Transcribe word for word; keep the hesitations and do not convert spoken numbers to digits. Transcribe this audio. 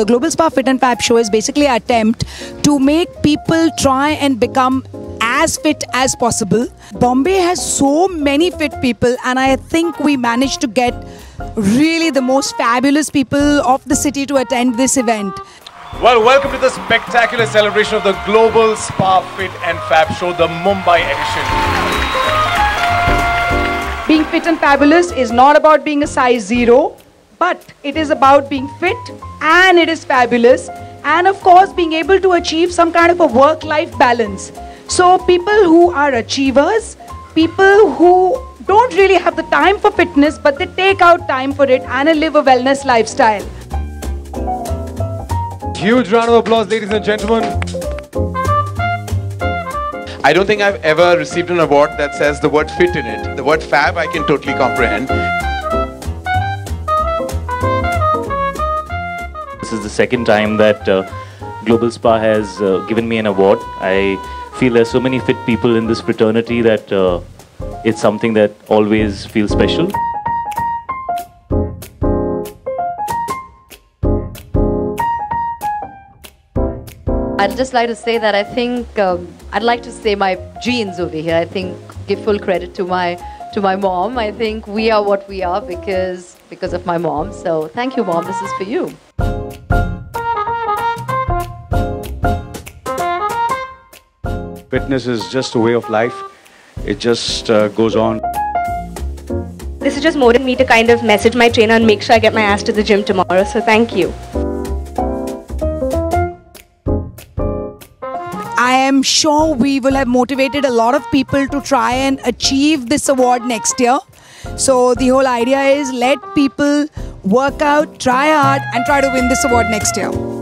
the Global Spa Fit and Fab Show is basically an attempt to make people try and become as fit as possible. Bombay has so many fit people, and I think we managed to get really the most fabulous people of the city to attend this event. Well, welcome to the spectacular celebration of the Global Spa Fit and Fab Show, the Mumbai edition. Being fit and fabulous is not about being a size zero, but it is about being fit and it is fabulous, and of course being able to achieve some kind of a work-life balance. So people who are achievers, people who don't really have the time for fitness, but they take out time for it and live a wellness lifestyle. Huge round of applause, ladies and gentlemen. I don't think I've ever received an award that says the word fit in it. The word fab I can totally comprehend. This is the second time that uh, Global Spa has uh, given me an award. I feel there's so many fit people in this fraternity that uh, it's something that always feels special. I'd just like to say that I think, um, I'd like to say my genes over here. I think, give full credit to my, to my mom. I think we are what we are because, because of my mom. So thank you, Mom. This is for you. Fitness is just a way of life. It just uh, goes on. This is just more than me to kind of message my trainer and make sure I get my ass to the gym tomorrow. So thank you. I am sure we will have motivated a lot of people to try and achieve this award next year. So the whole idea is let people work out, try hard, and try to win this award next year.